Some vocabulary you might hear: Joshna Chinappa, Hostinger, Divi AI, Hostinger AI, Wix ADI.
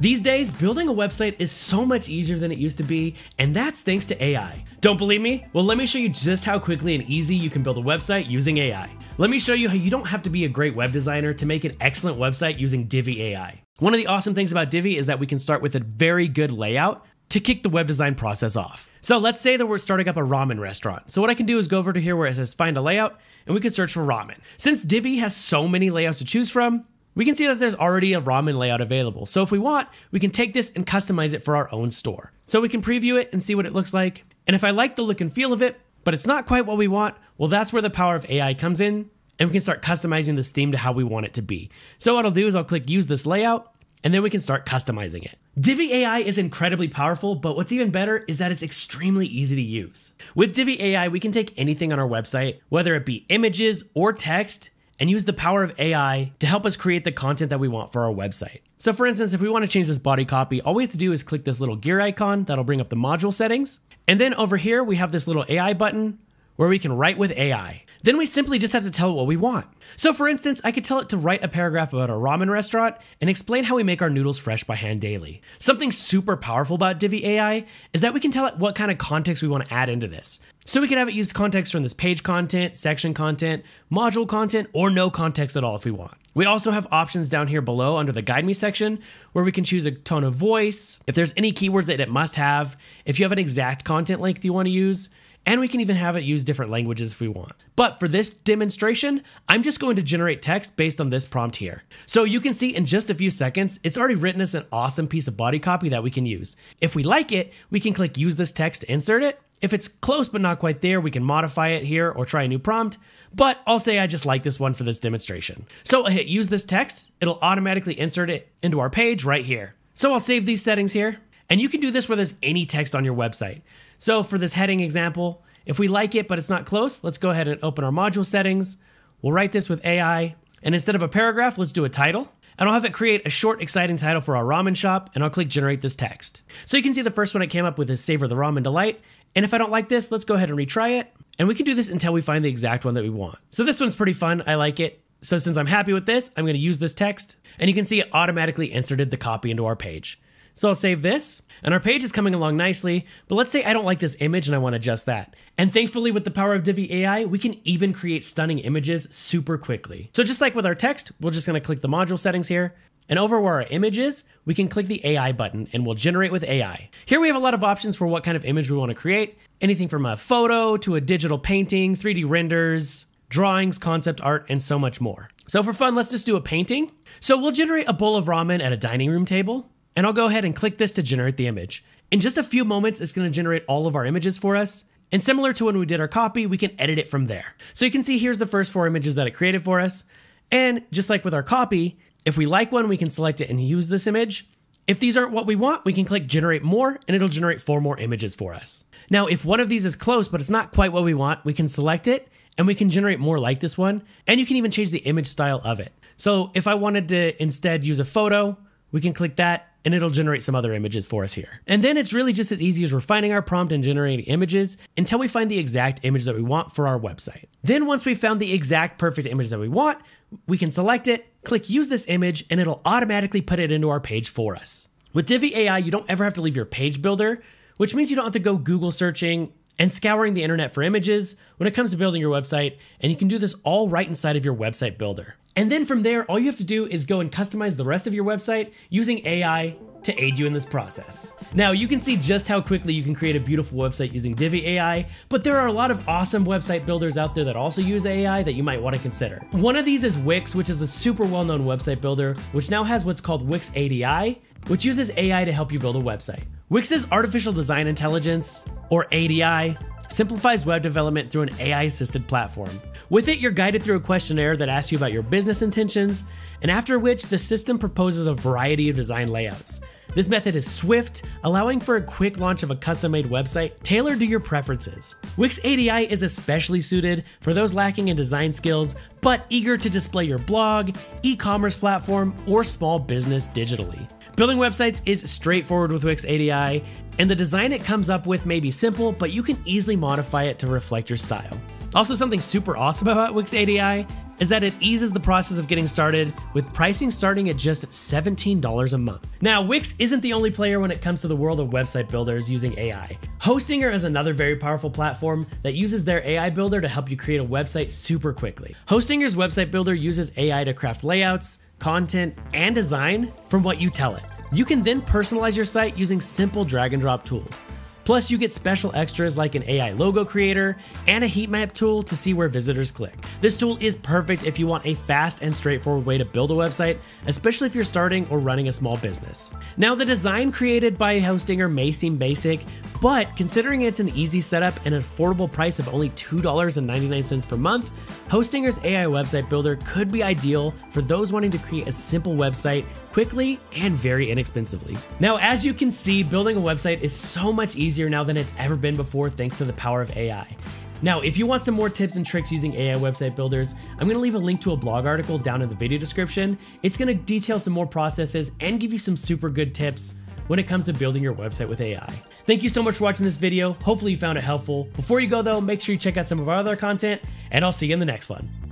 These days, building a website is so much easier than it used to be, and that's thanks to AI. Don't believe me? Well, let me show you just how quickly and easy you can build a website using AI. Let me show you how you don't have to be a great web designer to make an excellent website using Divi AI. One of the awesome things about Divi is that we can start with a very good layout to kick the web design process off. So let's say that we're starting up a ramen restaurant. So what I can do is go over to here where it says find a layout, and we can search for ramen. Since Divi has so many layouts to choose from, we can see that there's already a ramen layout available. So if we want, we can take this and customize it for our own store. So we can preview it and see what it looks like. And if I like the look and feel of it, but it's not quite what we want, well, that's where the power of AI comes in, and we can start customizing this theme to how we want it to be. So what I'll do is I'll click use this layout, and then we can start customizing it. Divi AI is incredibly powerful, but what's even better is that it's extremely easy to use. With Divi AI, we can take anything on our website, whether it be images or text, and use the power of AI to help us create the content that we want for our website. So for instance, if we want to change this body copy, all we have to do is click this little gear icon that'll bring up the module settings. And then over here, we have this little AI button where we can write with AI. Then we simply just have to tell it what we want. So for instance, I could tell it to write a paragraph about a ramen restaurant and explain how we make our noodles fresh by hand daily. Something super powerful about Divi AI is that we can tell it what kind of context we want to add into this. So we can have it use context from this page content, section content, module content, or no context at all if we want. We also have options down here below under the guide me section where we can choose a tone of voice, if there's any keywords that it must have, if you have an exact content length you want to use, and we can even have it use different languages if we want. But for this demonstration, I'm just going to generate text based on this prompt here. So you can see in just a few seconds, it's already written us an awesome piece of body copy that we can use. If we like it, we can click use this text to insert it. If it's close but not quite there, we can modify it here or try a new prompt, but I'll say I just like this one for this demonstration. So I'll hit use this text, it'll automatically insert it into our page right here. So I'll save these settings here, and you can do this where there's any text on your website. So for this heading example, if we like it but it's not close, let's go ahead and open our module settings. We'll write this with AI, and instead of a paragraph, let's do a title. And I'll have it create a short, exciting title for our ramen shop, and I'll click generate this text. So you can see the first one I came up with is savor the ramen delight. And if I don't like this, let's go ahead and retry it. And we can do this until we find the exact one that we want. So this one's pretty fun, I like it. So since I'm happy with this, I'm gonna use this text, and you can see it automatically inserted the copy into our page. So I'll save this, and our page is coming along nicely, but let's say I don't like this image and I want to adjust that. And thankfully with the power of Divi AI, we can even create stunning images super quickly. So just like with our text, we're just going to click the module settings here, and over where our image is, we can click the AI button and we'll generate with AI. Here we have a lot of options for what kind of image we want to create, anything from a photo to a digital painting, 3D renders, drawings, concept art, and so much more. So for fun, let's just do a painting. So we'll generate a bowl of ramen at a dining room table. And I'll go ahead and click this to generate the image. In just a few moments, it's gonna generate all of our images for us. And similar to when we did our copy, we can edit it from there. So you can see here's the first 4 images that it created for us. And just like with our copy, if we like one, we can select it and use this image. If these aren't what we want, we can click generate more, and it'll generate 4 more images for us. Now, if one of these is close, but it's not quite what we want, we can select it and we can generate more like this one. And you can even change the image style of it. So if I wanted to instead use a photo, we can click that and it'll generate some other images for us here. And then it's really just as easy as refining our prompt and generating images until we find the exact image that we want for our website. Then once we've found the exact perfect image that we want, we can select it, click use this image, and it'll automatically put it into our page for us. With Divi AI, you don't ever have to leave your page builder, which means you don't have to go Google searching and scouring the internet for images when it comes to building your website, and you can do this all right inside of your website builder. And then from there, all you have to do is go and customize the rest of your website using AI to aid you in this process. Now, you can see just how quickly you can create a beautiful website using Divi AI, but there are a lot of awesome website builders out there that also use AI that you might want to consider. One of these is Wix, which is a super well-known website builder, which now has what's called Wix ADI, which uses AI to help you build a website. Wix's artificial design intelligence, or ADI, simplifies web development through an AI-assisted platform. With it, you're guided through a questionnaire that asks you about your business intentions, and after which the system proposes a variety of design layouts. This method is swift, allowing for a quick launch of a custom-made website tailored to your preferences. Wix ADI is especially suited for those lacking in design skills, but eager to display your blog, e-commerce platform, or small business digitally. Building websites is straightforward with Wix ADI, and the design it comes up with may be simple, but you can easily modify it to reflect your style. Also, something super awesome about Wix ADI is that it eases the process of getting started, with pricing starting at just $17 a month. Now, Wix isn't the only player when it comes to the world of website builders using AI. Hostinger is another very powerful platform that uses their AI builder to help you create a website super quickly. Hostinger's website builder uses AI to craft layouts, content, and design from what you tell it. You can then personalize your site using simple drag and drop tools. Plus, you get special extras like an AI logo creator and a heat map tool to see where visitors click. This tool is perfect if you want a fast and straightforward way to build a website, especially if you're starting or running a small business. Now, the design created by Hostinger may seem basic, but considering it's an easy setup and an affordable price of only $2.99 per month, Hostinger's AI website builder could be ideal for those wanting to create a simple website quickly and very inexpensively. Now, as you can see, building a website is so much easier now than it's ever been before, thanks to the power of AI. Now, if you want some more tips and tricks using AI website builders, I'm going to leave a link to a blog article down in the video description. It's going to detail some more processes and give you some super good tips when it comes to building your website with AI. Thank you so much for watching this video. Hopefully you found it helpful. Before you go though, make sure you check out some of our other content, and I'll see you in the next one.